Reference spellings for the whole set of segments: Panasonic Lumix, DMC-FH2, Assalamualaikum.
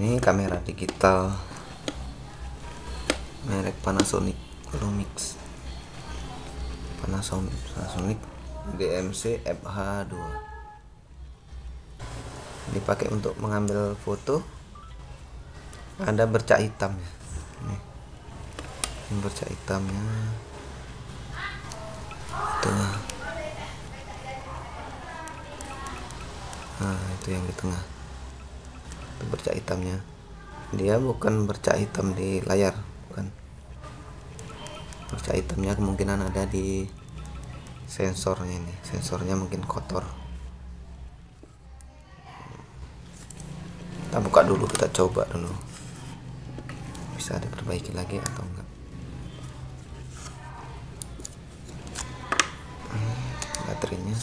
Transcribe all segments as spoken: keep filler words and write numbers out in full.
Ini kamera digital merek Panasonic Lumix, Panasonic, Panasonic D M C F H dua. Dipakai untuk mengambil foto. Ada bercak hitam ya. Nih. Ini bercak hitamnya. Tuh. Nah, itu yang di tengah, itu bercak hitamnya. Dia bukan bercak hitam di layar, bukan. Bercak hitamnya kemungkinan ada di sensornya ini. Sensornya mungkin kotor. Kita buka dulu, kita coba dulu. Bisa diperbaiki lagi atau enggak? Baterainya.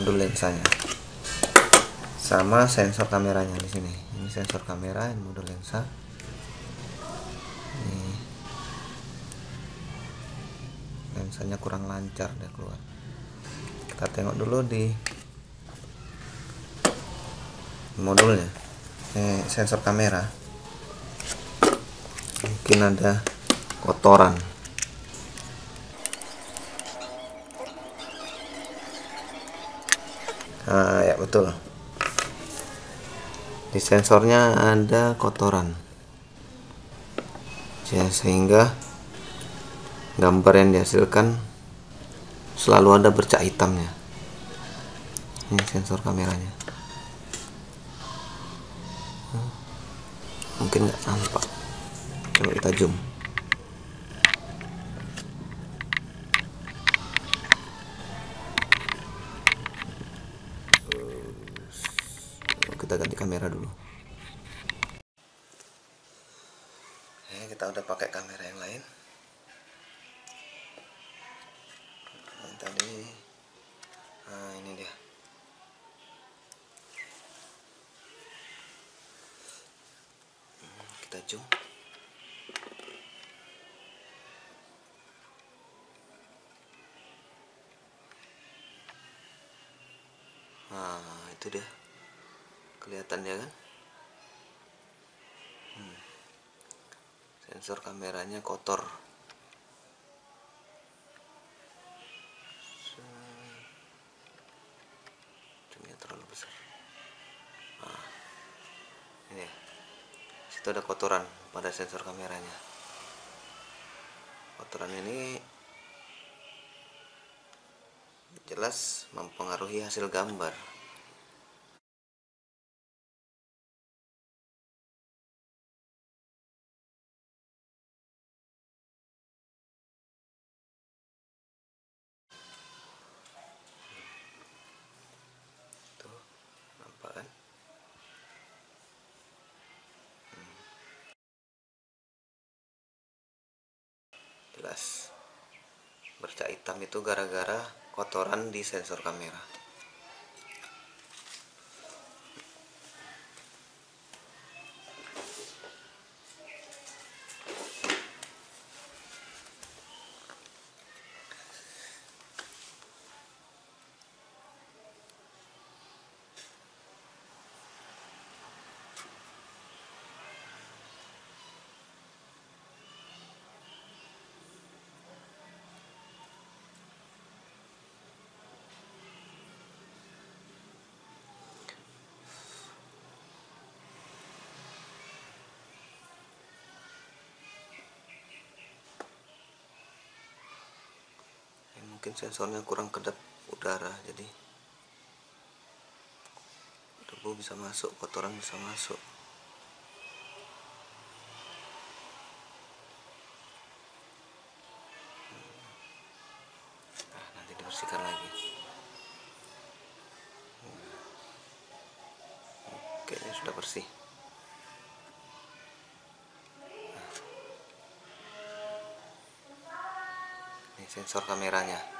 Modul lensanya sama sensor kameranya di sini. Ini sensor kamera, ini modul lensa. Ini lensanya kurang lancar dia keluar. Kita tengok dulu di modulnya. Eh, sensor kamera. Mungkin ada kotoran. Uh, ya betul, di sensornya ada kotoran ya, sehingga gambar yang dihasilkan selalu ada bercak hitamnya. Ini sensor kameranya, mungkin nggak nampak, coba kita zoom. Kita ganti kamera dulu. Oke, kita udah pakai kamera yang lain. Nah, tadi, nah ini dia. Kita zoom. Nah itu dia. Kelihatan ya kan? Hmm. sensor kameranya kotor. Zoomnya terlalu besar. Nah, ini situ ada kotoran pada sensor kameranya. Kotoran ini jelas mempengaruhi hasil gambar. Jelas bercak hitam itu gara-gara kotoran di sensor kamera. Mungkin sensornya kurang kedap udara, jadi debu bisa masuk, kotoran bisa masuk. Nah, nanti dibersihkan lagi. Oke, ini sudah bersih. Sensor kameranya.